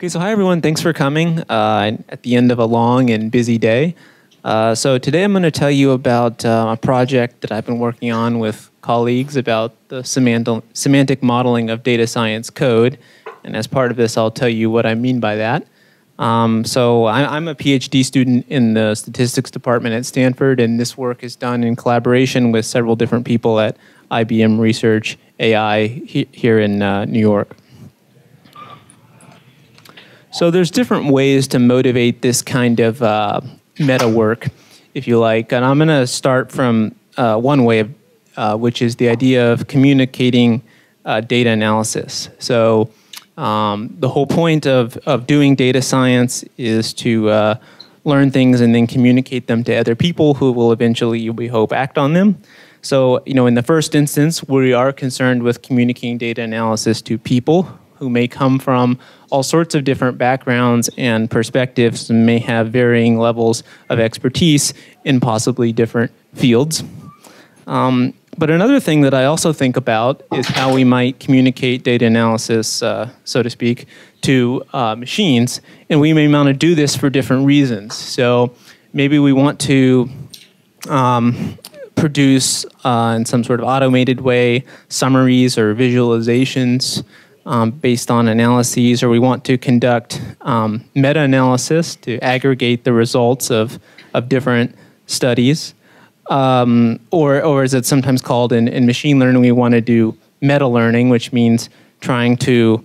Okay, so hi everyone, thanks for coming at the end of a long and busy day. So today I'm going to tell you about a project that I've been working on with colleagues about the semantic modeling of data science code. And as part of this, I'll tell you what I mean by that. So I'm a PhD student in the statistics department at Stanford, and this work is done in collaboration with several different people at IBM Research AI here in New York. So there's different ways to motivate this kind of meta work, if you like. And I'm going to start from one way, which is the idea of communicating data analysis. So the whole point of doing data science is to learn things and then communicate them to other people who will eventually, we hope, act on them. So, you know, in the first instance, we are concerned with communicating data analysis to people who may come from all sorts of different backgrounds and perspectives and may have varying levels of expertise in possibly different fields. But another thing that I also think about is how we might communicate data analysis, so to speak, to machines. And we may want to do this for different reasons. So maybe we want to produce in some sort of automated way summaries or visualizations based on analyses, or we want to conduct meta-analysis to aggregate the results of different studies. Or as it's sometimes called in machine learning, we want to do meta-learning, which means trying to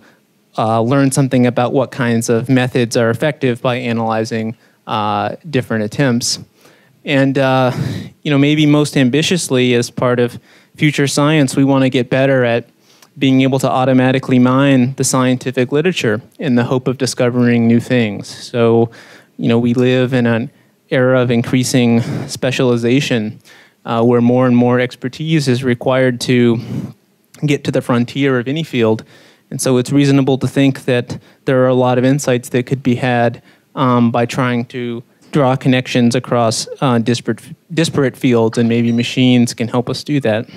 learn something about what kinds of methods are effective by analyzing different attempts. And you know, maybe most ambitiously, as part of future science, we want to get better at being able to automatically mine the scientific literature in the hope of discovering new things. So, you know, we live in an era of increasing specialization where more and more expertise is required to get to the frontier of any field. And so it's reasonable to think that there are a lot of insights that could be had by trying to draw connections across disparate fields, and maybe machines can help us do that.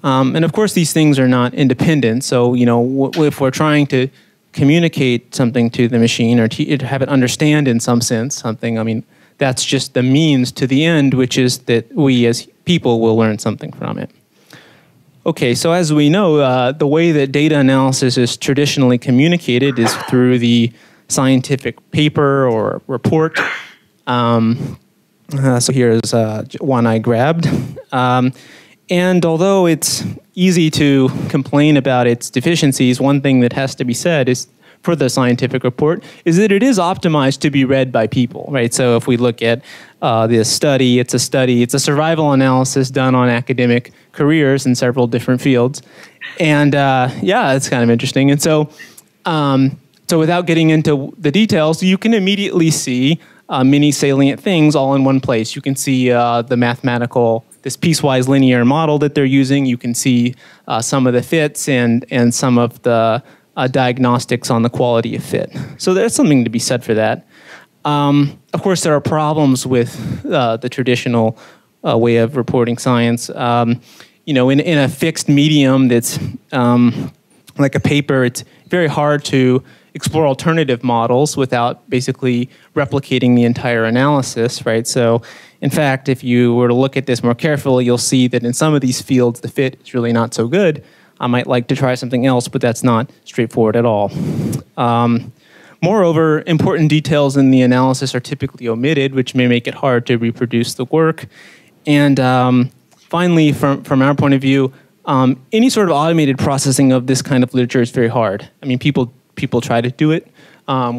And of course, these things are not independent. So, you know, if we're trying to communicate something to the machine or to have it understand in some sense something, I mean, that's just the means to the end, which is that we as people will learn something from it. Okay, so as we know, the way that data analysis is traditionally communicated is through the scientific paper or report. So here's one I grabbed. And although it's easy to complain about its deficiencies, one thing that has to be said is for the scientific report is that it is optimized to be read by people, right? So if we look at this study, it's a survival analysis done on academic careers in several different fields. And yeah, it's kind of interesting. And so, so without getting into the details, you can immediately see many salient things all in one place. You can see the mathematical, this piecewise linear model that they're using. You can see some of the fits and some of the diagnostics on the quality of fit. So there's something to be said for that. Of course, there are problems with the traditional way of reporting science. You know, in a fixed medium that's like a paper, it's very hard to explore alternative models without basically replicating the entire analysis, right? So, in fact, if you were to look at this more carefully, you'll see that in some of these fields, the fit is really not so good. I might like to try something else, but that's not straightforward at all. Moreover, important details in the analysis are typically omitted, which may make it hard to reproduce the work. And finally, from our point of view, any sort of automated processing of this kind of literature is very hard. I mean, people try to do it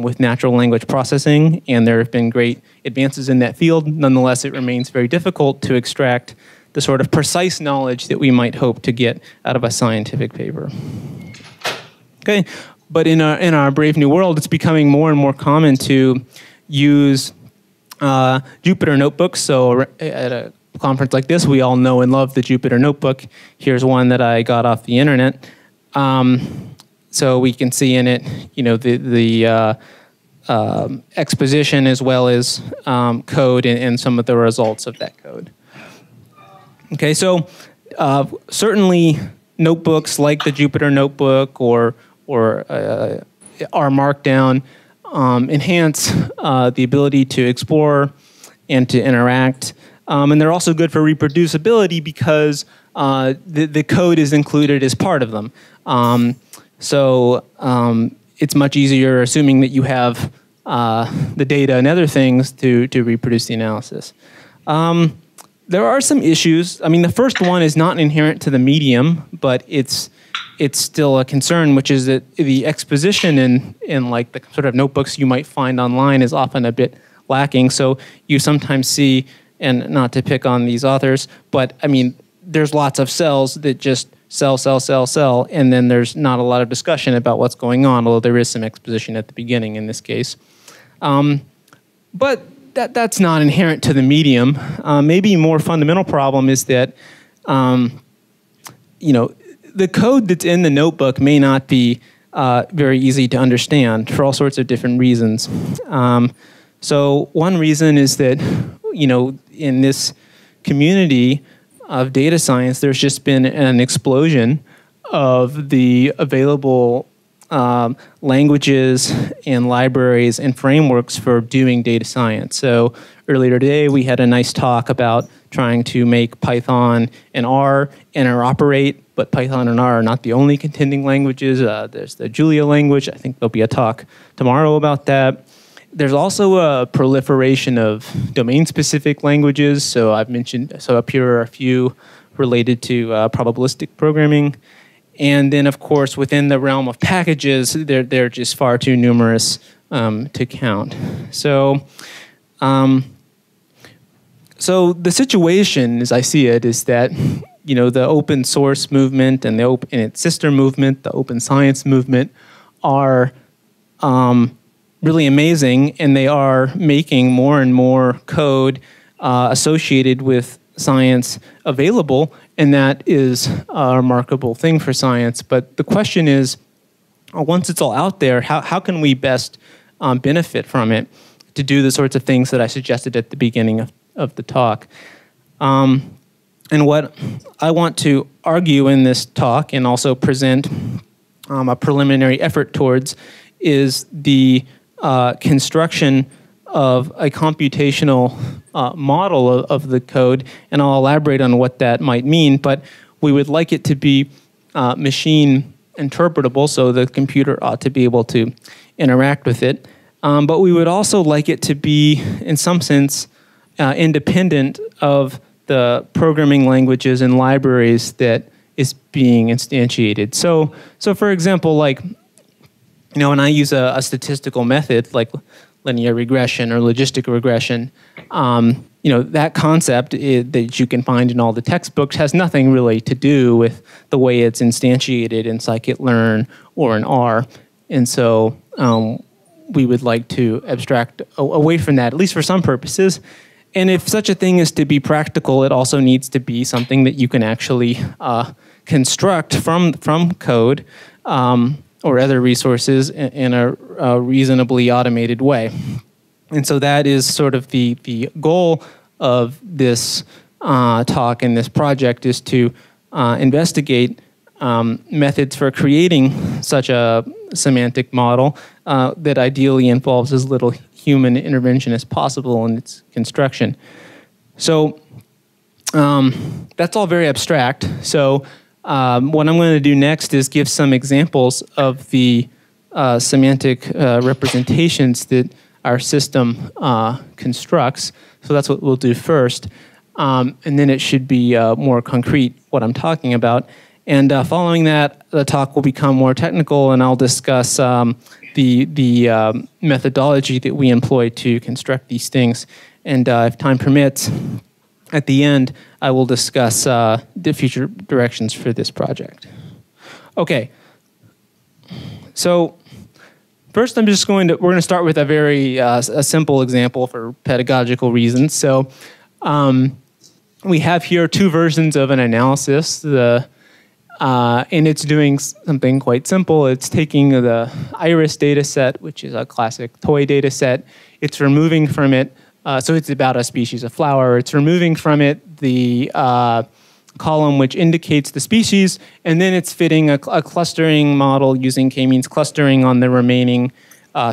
with natural language processing, and there have been great advances in that field. Nonetheless, it remains very difficult to extract the sort of precise knowledge that we might hope to get out of a scientific paper. Okay, but in our brave new world, it's becoming more and more common to use Jupyter Notebooks. So at a conference like this, we all know and love the Jupyter Notebook. Here's one that I got off the internet. So we can see in it, you know, the exposition as well as code and some of the results of that code. Okay, so certainly notebooks like the Jupyter Notebook or R Markdown enhance the ability to explore and to interact. And they're also good for reproducibility because the code is included as part of them. So it's much easier, assuming that you have the data and other things, to reproduce the analysis. There are some issues. I mean, the first one is not inherent to the medium, but it's still a concern, which is that the exposition in like the sort of notebooks you might find online is often a bit lacking. So you sometimes see, and not to pick on these authors, but I mean, there's lots of cells that just sell, sell, sell, sell, and then there's not a lot of discussion about what's going on, although there is some exposition at the beginning in this case. But that's not inherent to the medium. Maybe a more fundamental problem is that, you know, the code that's in the notebook may not be very easy to understand for all sorts of different reasons. So one reason is that, you know, in this community of data science, there's just been an explosion of the available languages and libraries and frameworks for doing data science. So earlier today, we had a nice talk about trying to make Python and R interoperate, but Python and R are not the only contending languages. There's the Julia language. I think there'll be a talk tomorrow about that. There's also a proliferation of domain-specific languages. So I've mentioned, so up here are a few related to probabilistic programming. And then, of course, within the realm of packages, they're just far too numerous to count. So, so the situation, as I see it, is that, you know, the open source movement and its sister movement, the open science movement, are really amazing, and they are making more and more code associated with science available, and that is a remarkable thing for science. But the question is, once it's all out there, how can we best benefit from it to do the sorts of things that I suggested at the beginning of the talk? And what I want to argue in this talk and also present a preliminary effort towards is the construction of a computational model of the code, and I'll elaborate on what that might mean, but we would like it to be machine interpretable, so the computer ought to be able to interact with it. But we would also like it to be, in some sense, independent of the programming languages and libraries that is being instantiated. So for example, like, you know, when I use a statistical method like linear regression or logistic regression, you know, that concept that you can find in all the textbooks has nothing really to do with the way it's instantiated in scikit-learn or in R. And so we would like to abstract away from that, at least for some purposes. And if such a thing is to be practical, it also needs to be something that you can actually construct from code or other resources in a reasonably automated way. And so that is sort of the goal of this talk and this project, is to investigate methods for creating such a semantic model that ideally involves as little human intervention as possible in its construction. So that's all very abstract. So what I'm going to do next is give some examples of the semantic representations that our system constructs. So that's what we'll do first. And then it should be more concrete what I'm talking about. And following that, the talk will become more technical, and I'll discuss the methodology that we employ to construct these things. And if time permits, at the end, I will discuss the future directions for this project. Okay, so first I'm just going to, we're going to start with a very a simple example for pedagogical reasons. So we have here two versions of an analysis, and it's doing something quite simple. It's taking the Iris data set, which is a classic toy data set. It's removing from it. So it's about a species of flower. It's removing from it the column which indicates the species, and then it's fitting a clustering model using k-means clustering on the remaining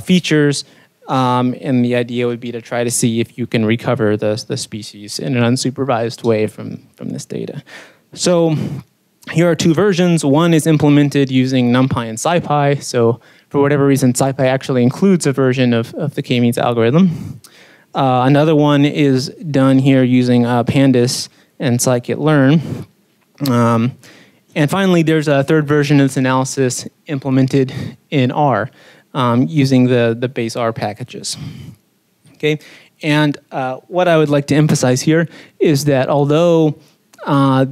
features. And the idea would be to try to see if you can recover the species in an unsupervised way from this data. So here are two versions. One is implemented using NumPy and SciPy. So for whatever reason, SciPy actually includes a version of the k-means algorithm. Another one is done here using Pandas and scikit-learn. And finally, there's a third version of this analysis implemented in R. Using the base R packages. Okay, and what I would like to emphasize here is that although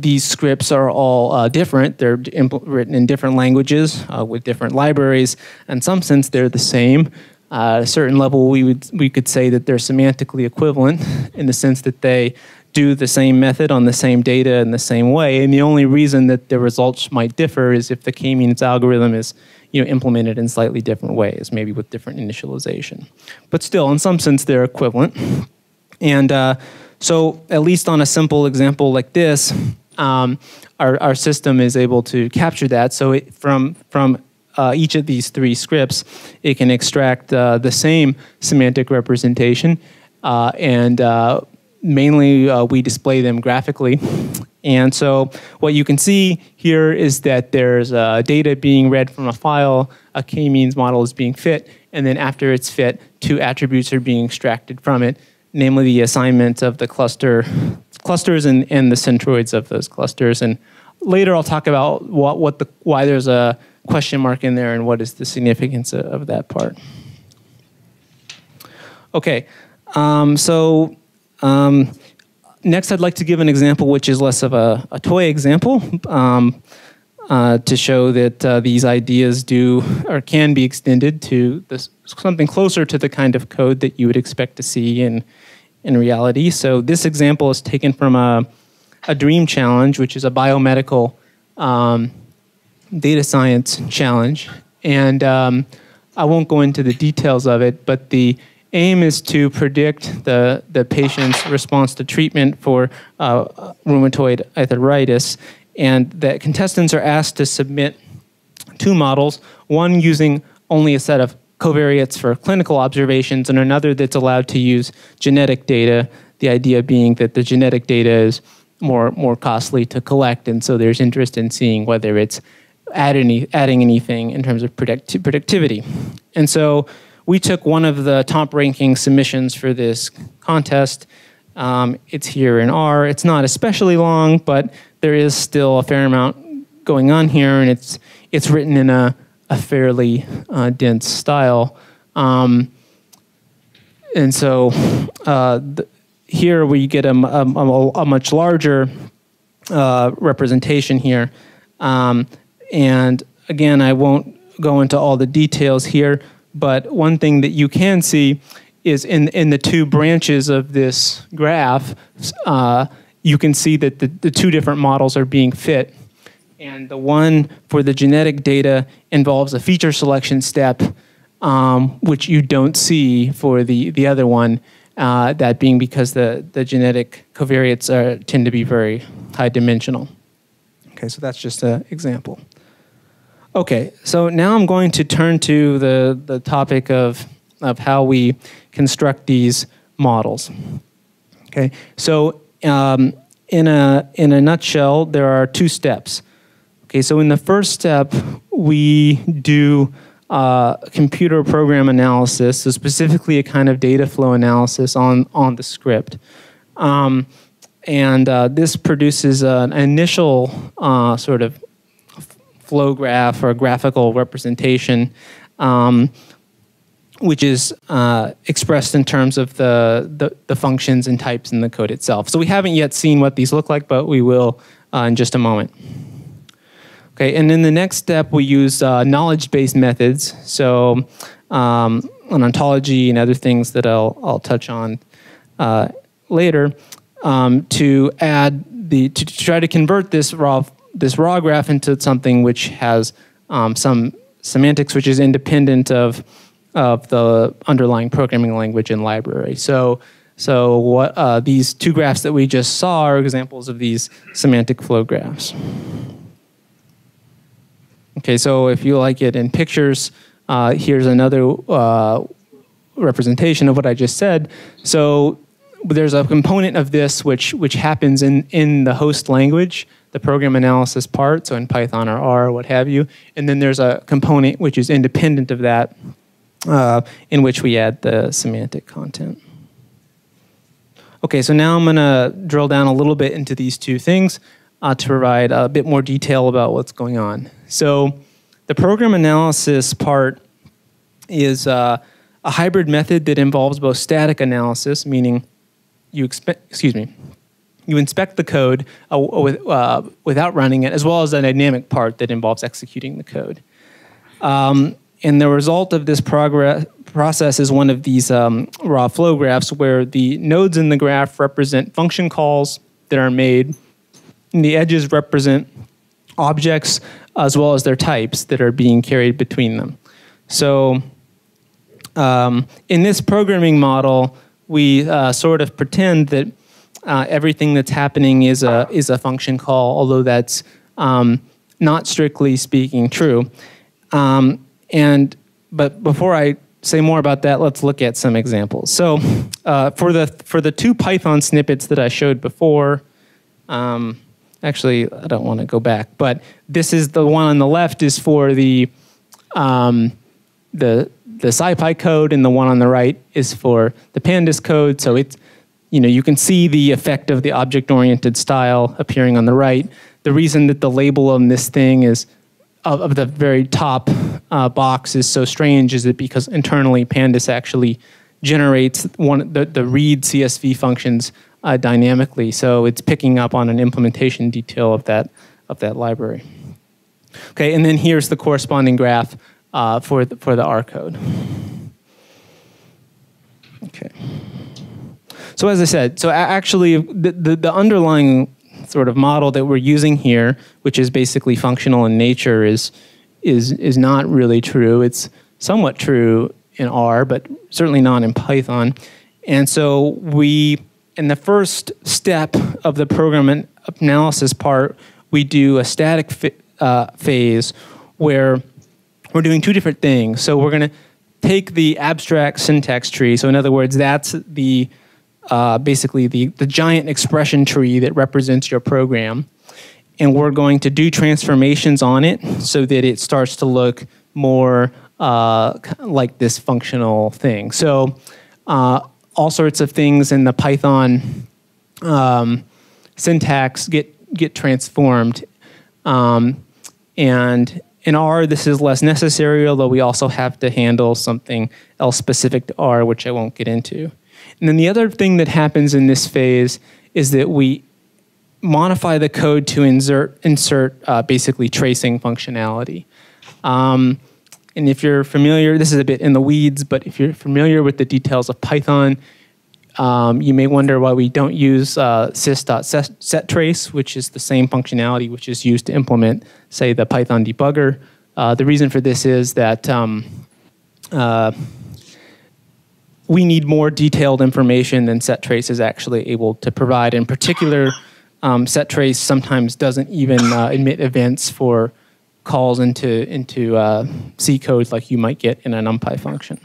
these scripts are all different, they're written in different languages with different libraries, in some sense they're the same. At a certain level we could say that they're semantically equivalent in the sense that they do the same method on the same data in the same way, and the only reason that the results might differ is if the k-means algorithm is implemented in slightly different ways, maybe with different initialization. But still, in some sense, they're equivalent. And so at least on a simple example like this, our system is able to capture that. So it, from each of these three scripts, it can extract the same semantic representation. Mainly, we display them graphically. And so what you can see here is that there's data being read from a file, a k-means model is being fit, and then after it's fit, two attributes are being extracted from it, namely the assignment of the clusters and the centroids of those clusters. And later I'll talk about why there's a question mark in there and what is the significance of that part. Okay, next, I'd like to give an example which is less of a toy example to show that these ideas do or can be extended to this, something closer to the kind of code that you would expect to see in reality. So this example is taken from a dream challenge, which is a biomedical data science challenge. And I won't go into the details of it, but the aim is to predict the patient's response to treatment for rheumatoid arthritis, and that contestants are asked to submit two models, one using only a set of covariates for clinical observations and another that's allowed to use genetic data, the idea being that the genetic data is more costly to collect, and so there's interest in seeing whether it's adding anything in terms of productivity. And so we took one of the top-ranking submissions for this contest. It's here in R. It's not especially long, but there is still a fair amount going on here, and it's written in a fairly dense style. And so here we get a much larger representation here. And again, I won't go into all the details here, but one thing that you can see is in the two branches of this graph, you can see that the two different models are being fit. And the one for the genetic data involves a feature selection step, which you don't see for the other one, that being because the genetic covariates tend to be very high dimensional. Okay, so that's just an example. Okay, so now I'm going to turn to the topic of how we construct these models. Okay, so in a nutshell, there are two steps. Okay, so in the first step, we do computer program analysis, so specifically a kind of data flow analysis on the script. This produces an initial sort of flow graph or graphical representation, which is expressed in terms of the functions and types in the code itself. So we haven't yet seen what these look like, but we will in just a moment. Okay, and in the next step, we use knowledge-based methods, so an ontology and other things that I'll touch on later, to add to try to convert this raw graph into something which has some semantics which is independent of the underlying programming language and library. So So what these two graphs that we just saw are examples of these semantic flow graphs. Okay, so if you like it in pictures, here's another representation of what I just said. So there's a component of this which happens in the host language, the program analysis part, so in Python or R or what have you. And then there's a component which is independent of that, in which we add the semantic content. Okay, so now I'm going to drill down a little bit into these two things to provide a bit more detail about what's going on. So the program analysis part is a hybrid method that involves both static analysis, meaning you inspect the code without running it, as well as the dynamic part that involves executing the code. And the result of this process is one of these raw flow graphs where the nodes in the graph represent function calls that are made, and the edges represent objects as well as their types that are being carried between them. So in this programming model, we sort of pretend that everything that's happening is a function call, although that's not strictly speaking true. But before I say more about that, let's look at some examples. So for the two Python snippets that I showed before, actually I don't want to go back, but this is the one on the left is for the SciPy code, and the one on the right is for the Pandas code. So it's, you know, you can see the effect of the object-oriented style appearing on the right. The reason that the label on this thing is of the very top box is so strange is that because internally Pandas actually generates the read CSV functions dynamically, so it's picking up on an implementation detail of that library. Okay, and then here's the corresponding graph for the R code. Okay. So as I said, so actually the underlying sort of model that we're using here, which is basically functional in nature, is not really true. It's somewhat true in R, but certainly not in Python. And so we, in the first step of the program analysis part, we do a static phase where we're doing two different things. So we're going to take the abstract syntax tree. So in other words, that's the basically the giant expression tree that represents your program, and we're going to do transformations on it so that it starts to look more like this functional thing. So all sorts of things in the Python syntax get transformed. And in R, this is less necessary, although we also have to handle something else specific to R, which I won't get into. And then the other thing that happens in this phase is that we modify the code to insert basically tracing functionality. And if you're familiar, this is a bit in the weeds, but if you're familiar with the details of Python, you may wonder why we don't use sys.setTrace, which is the same functionality which is used to implement, say, the Python debugger. The reason for this is that we need more detailed information than setTrace is actually able to provide. In particular, setTrace sometimes doesn't even admit events for calls into C code like you might get in a NumPy function.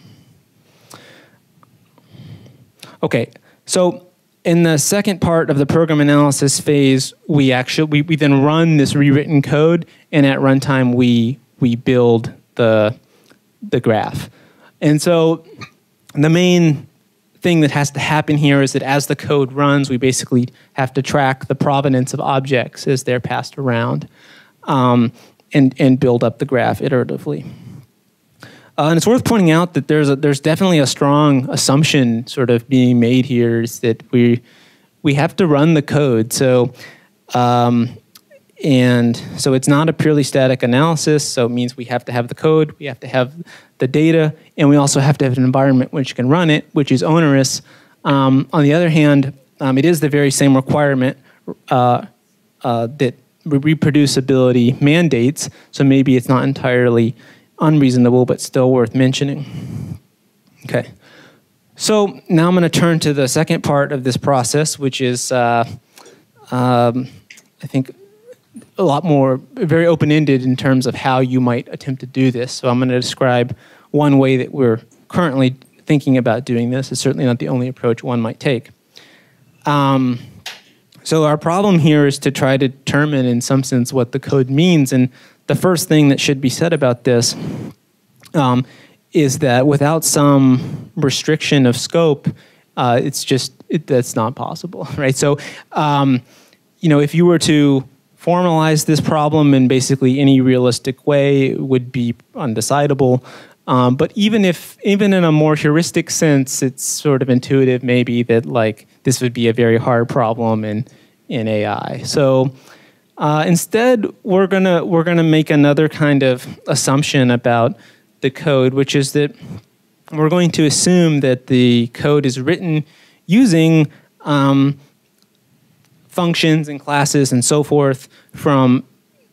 Okay, so in the second part of the program analysis phase, we then run this rewritten code, and at runtime we build the graph. And so the main thing that has to happen here is that as the code runs, we basically have to track the provenance of objects as they're passed around and build up the graph iteratively. And it's worth pointing out that there's definitely a strong assumption sort of being made here, is that we have to run the code. So and so it's not a purely static analysis, so it means we have to have the code, we have to have the data, and we also have to have an environment which can run it, which is onerous. On the other hand, it is the very same requirement that reproducibility mandates, so maybe it's not entirely unreasonable, but still worth mentioning. Okay, So now I'm going to turn to the second part of this process, which is, I think, a lot more, very open-ended in terms of how you might attempt to do this. So I'm going to describe one way that we're currently thinking about doing this. It's certainly not the only approach one might take. So our problem here is to try to determine, in some sense, what the code means. And the first thing that should be said about this is that without some restriction of scope, that's not possible, right? So, you know, if you were to formalize this problem in basically any realistic way, it would be undecidable. But even in a more heuristic sense, it's sort of intuitive maybe that like this would be a very hard problem in AI. So instead, we're gonna make another kind of assumption about the code, which is that we're going to assume that the code is written using functions and classes and so forth from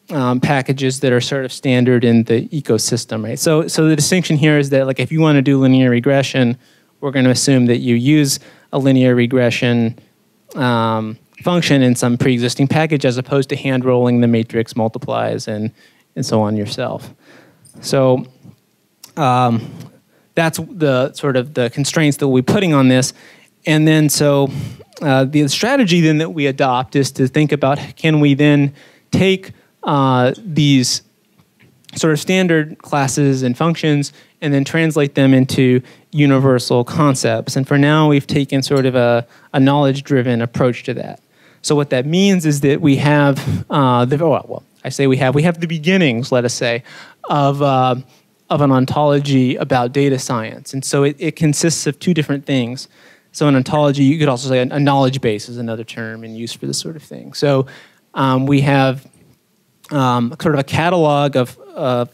packages that are sort of standard in the ecosystem, right? So the distinction here is that, like, if you want to do linear regression, we're going to assume that you use a linear regression function in some pre-existing package, as opposed to hand rolling the matrix multiplies and so on yourself. So that's the sort of the constraints that we'll be putting on this. And then so the strategy then that we adopt is to think about, can we then take these sort of standard classes and functions and then translate them into universal concepts. And for now, we've taken sort of a knowledge-driven approach to that. So what that means is that we have the beginnings, let us say, of an ontology about data science. And so it consists of two different things. So an ontology, you could also say a knowledge base is another term in use for this sort of thing. So we have sort of a catalog of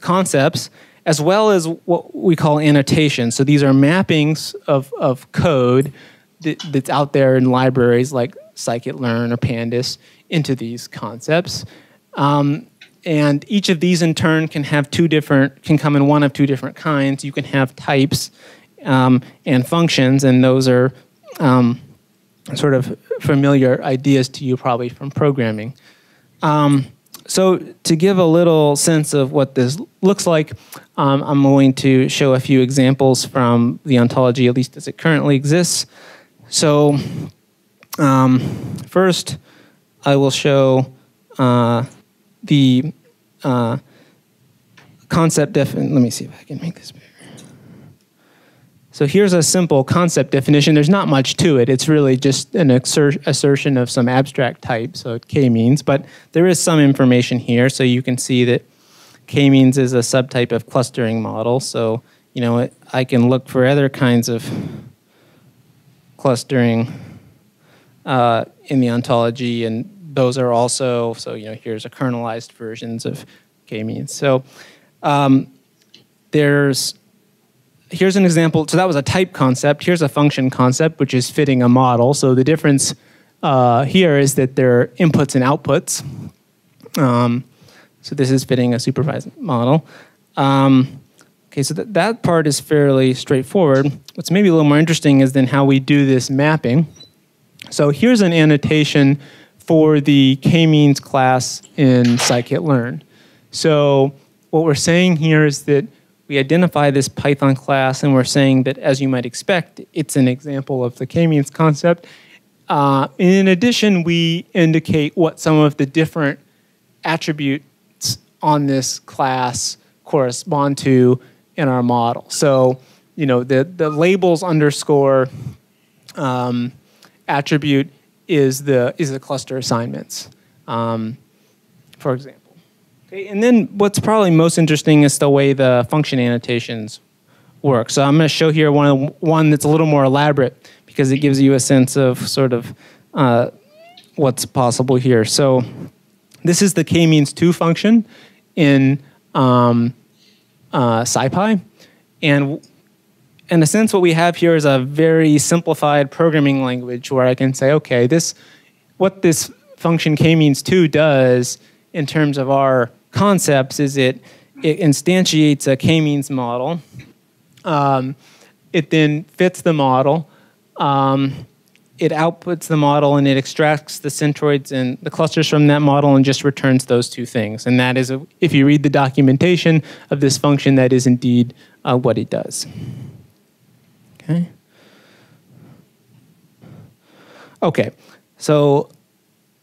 concepts, as well as what we call annotations. So these are mappings of code that's out there in libraries like scikit-learn or Pandas into these concepts. And each of these in turn can come in one of two different kinds. You can have types and functions, and those are sort of familiar ideas to you probably from programming. So to give a little sense of what this looks like, I'm going to show a few examples from the ontology, at least as it currently exists. So first, I will show the concept definition. Let me see if I can make this bigger. So here's a simple concept definition. There's not much to it. It's really just an assertion of some abstract type, so k-means. But there is some information here. So you can see that k-means is a subtype of clustering model. So, you know, I can look for other kinds of clustering in the ontology, and those are also, so, you know, here's a kernelized versions of k-means. So here's an example. So that was a type concept. Here's a function concept, which is fitting a model. So the difference here is that there are inputs and outputs. So this is fitting a supervised model. Okay, so that part is fairly straightforward. What's maybe a little more interesting is then how we do this mapping. So here's an annotation for the k-means class in scikit-learn. So what we're saying here is that we identify this Python class, and we're saying that, as you might expect, it's an example of the k-means concept. In addition, we indicate what some of the different attributes on this class correspond to in our model. So, you know, the labels underscore attribute is the cluster assignments, for example. And then what's probably most interesting is the way the function annotations work. So I'm going to show here one that's a little more elaborate, because it gives you a sense of sort of what's possible here. So this is the k-means2 function in SciPy. And in a sense, what we have here is a very simplified programming language where I can say, OK, what this function k-means2 does in terms of our concepts is it instantiates a k-means model It then fits the model. It outputs the model and it extracts the centroids and the clusters from that model and just returns those two things. And that is, if you read the documentation of this function, that is indeed what it does. Okay. Okay, so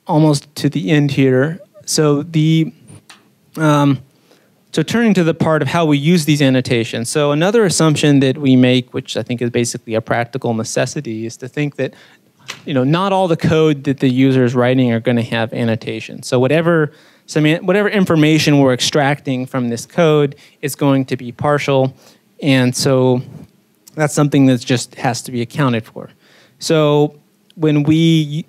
almost to the end here. So the so turning to the part of how we use these annotations. So another assumption that we make, which I think is basically a practical necessity, is to think that not all the code that the user is writing are going to have annotations. So whatever information we're extracting from this code is going to be partial, and so that's something that just has to be accounted for. So when we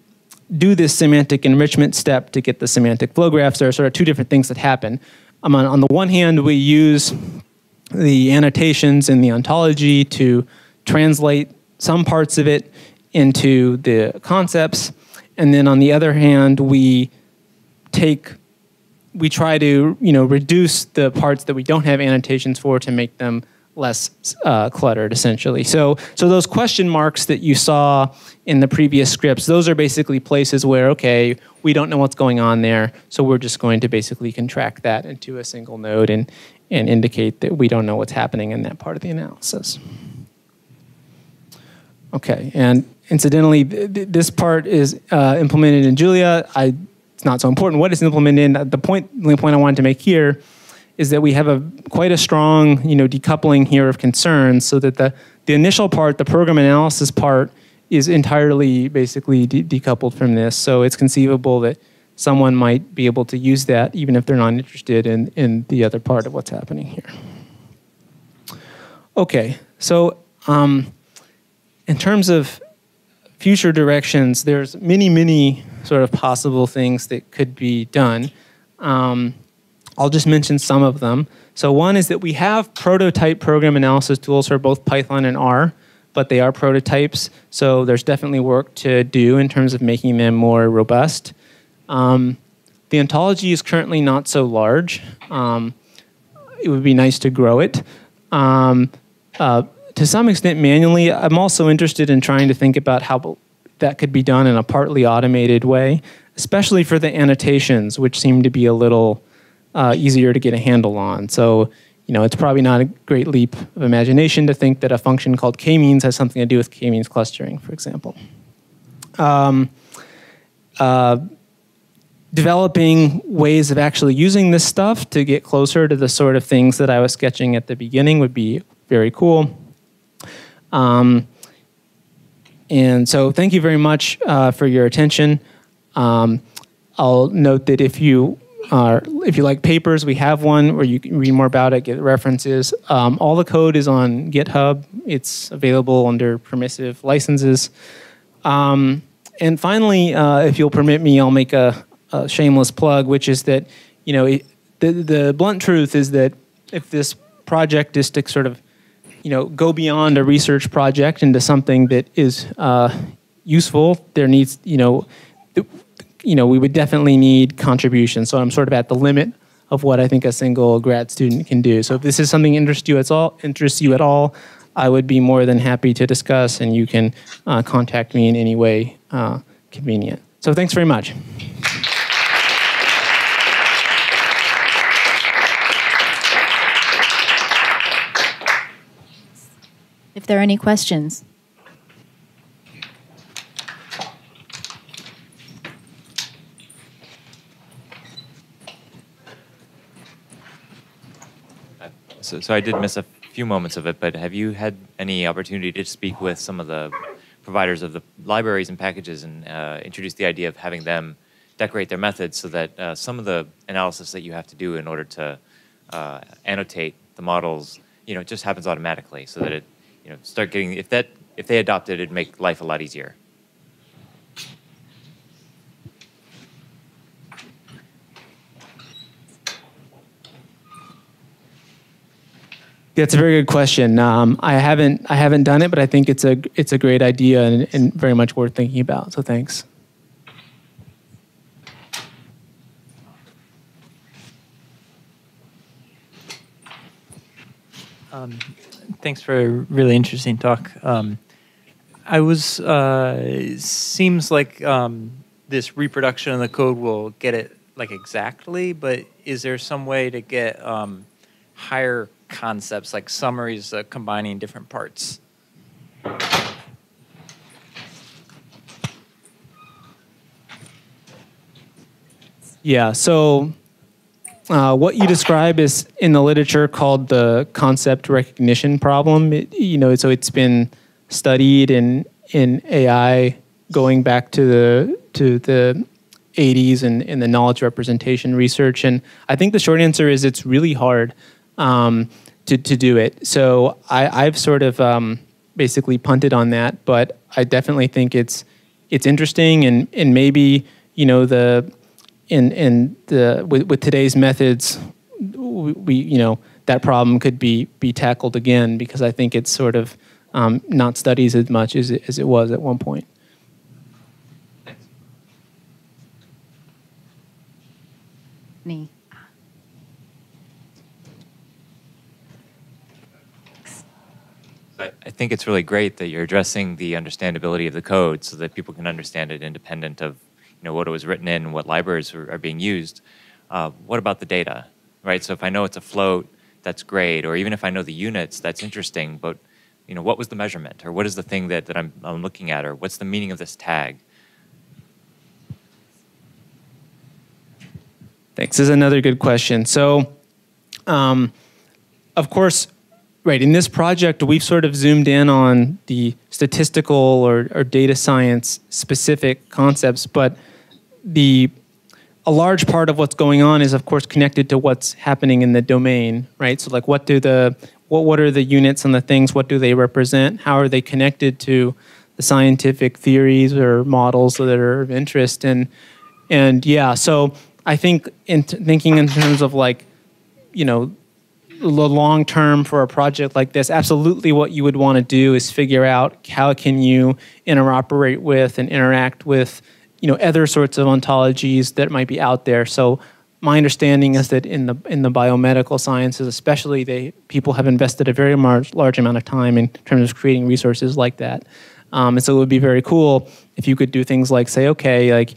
do this semantic enrichment step to get the semantic flow graphs, there are sort of two different things that happen. On the one hand, we use the annotations in the ontology to translate some parts of it into the concepts. And then on the other hand, we try to reduce the parts that we don't have annotations for to make them less cluttered, essentially. So those question marks that you saw in the previous scripts, those are basically places where, okay, we don't know what's going on there, so we're just going to basically contract that into a single node and indicate that we don't know what's happening in that part of the analysis. Okay, and incidentally, this part is implemented in Julia. It's not so important what it's implemented in. The only point I wanted to make here is that we have quite a strong decoupling here of concerns, so that the initial part, the program analysis part, is entirely basically decoupled from this. So it's conceivable that someone might be able to use that even if they're not interested in the other part of what's happening here. Okay, so in terms of future directions, there's many, many sort of possible things that could be done. I'll just mention some of them. So one is that we have prototype program analysis tools for both Python and R, but they are prototypes, so there's definitely work to do in terms of making them more robust. The ontology is currently not so large. It would be nice to grow it. To some extent manually. I'm also interested in trying to think about how that could be done in a partly automated way, especially for the annotations, which seem to be a little easier to get a handle on. So, it's probably not a great leap of imagination to think that a function called k-means has something to do with k-means clustering, for example. Developing ways of actually using this stuff to get closer to the sort of things that I was sketching at the beginning would be very cool. And so thank you very much for your attention. I'll note that if you like papers, we have one where you can read more about it, get references. All the code is on GitHub. It's available under permissive licenses. And finally, if you'll permit me, I'll make a shameless plug, which is that the blunt truth is that if this project is to sort of go beyond a research project into something that is useful, there needs we would definitely need contributions. So I'm sort of at the limit of what I think a single grad student can do. So if this is something interests you at all, I would be more than happy to discuss, and you can contact me in any way convenient. So thanks very much. If there are any questions. So I did miss a few moments of it, but have you had any opportunity to speak with some of the providers of the libraries and packages and introduce the idea of having them decorate their methods so that some of the analysis that you have to do in order to annotate the models, just happens automatically, so that it, start getting, if they adopt it, it'd make life a lot easier. That's a very good question. I haven't done it, but I think it's a great idea and very much worth thinking about. So thanks. Thanks for a really interesting talk. I was, it seems like this reproduction of the code will get it like exactly, but is there some way to get higher concepts, like summaries combining different parts? Yeah, so what you describe is in the literature called the concept recognition problem. So it's been studied in AI going back to the 80s and in the knowledge representation research. And I think the short answer is it's really hard to do it. So I've sort of basically punted on that, but I definitely think it's interesting and maybe with today's methods we that problem could be tackled again, because I think it's sort of not studied as much as it was at one point. Thanks. Me. I think it's really great that you're addressing the understandability of the code so that people can understand it independent of what it was written in, what libraries are being used. What about the data, right? So if I know it's a float, that's great, or even if I know the units, that's interesting, but what was the measurement, or what is the thing that I'm looking at, or what's the meaning of this tag? Thanks, this is another good question. So of course, right, in this project, we've sort of zoomed in on the statistical or data science specific concepts, but a large part of what's going on is, of course, connected to what's happening in the domain, right? So like, what are the units and the things? What do they represent? How are they connected to the scientific theories or models that are of interest? And yeah, so I think thinking in terms of like, the long term for a project like this, absolutely what you would want to do is figure out how can you interoperate with and interact with other sorts of ontologies that might be out there. So my understanding is that in the biomedical sciences especially, people have invested a very large amount of time in terms of creating resources like that. And so it would be very cool if you could do things like say, okay, like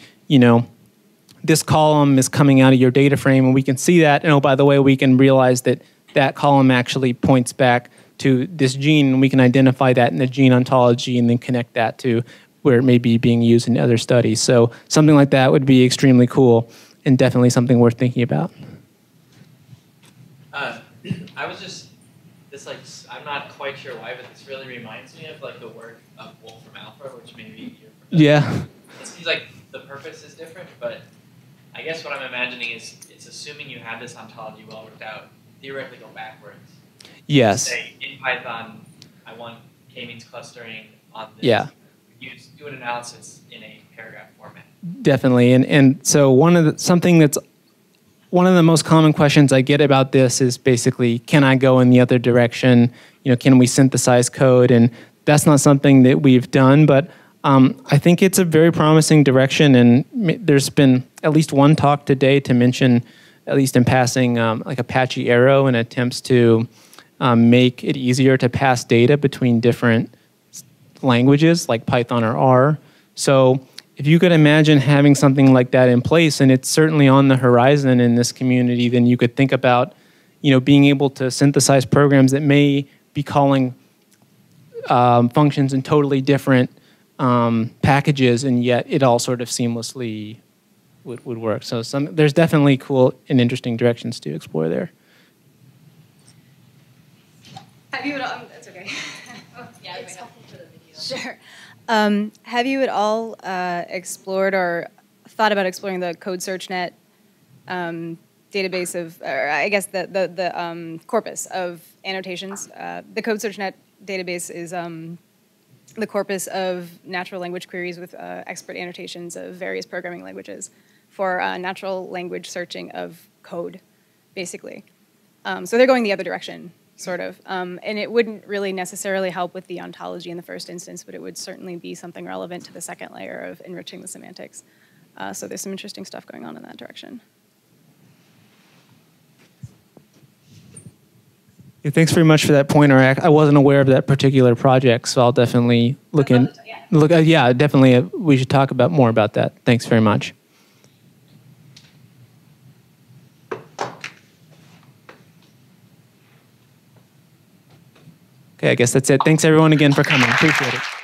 this column is coming out of your data frame and we can see that, and oh, by the way, we can realize that that column actually points back to this gene, and we can identify that in the gene ontology and then connect that to where it may be being used in other studies. So something like that would be extremely cool and definitely something worth thinking about. I was just, I'm not quite sure why, but this really reminds me of like the work of Wolfram Alpha, which maybe you're familiar. Yeah. He's like, the purpose is different, but I guess what I'm imagining is it's assuming you have this ontology well worked out, theoretically go backwards. Yes. Say, in Python, I want k-means clustering on this. Yeah. You just do an analysis in a paragraph format. Definitely, and so one of the most common questions I get about this is basically, can I go in the other direction? Can we synthesize code? And that's not something that we've done, but I think it's a very promising direction, and there's been at least one talk today to mention, at least in passing, like Apache Arrow and attempts to make it easier to pass data between different languages like Python or R. So if you could imagine having something like that in place, and it's certainly on the horizon in this community, then you could think about being able to synthesize programs that may be calling functions in totally different packages, and yet it all sort of seamlessly would work. So there's definitely cool and interesting directions to explore there. Have you at all, that's okay. Oh, yeah, it's helpful for the video. Sure. Have you at all explored or thought about exploring the Code Search Net database of, or I guess the corpus of annotations? The Code Search Net database is the corpus of natural language queries with expert annotations of various programming languages for natural language searching of code, basically. So they're going the other direction, sort of. And it wouldn't really necessarily help with the ontology in the first instance, but it would certainly be something relevant to the second layer of enriching the semantics. So there's some interesting stuff going on in that direction. Yeah, thanks very much for that pointer. I wasn't aware of that particular project, so I'll definitely look in. Look, yeah, definitely. We should talk about more about that. Thanks very much. Okay, I guess that's it. Thanks everyone again for coming. Appreciate it.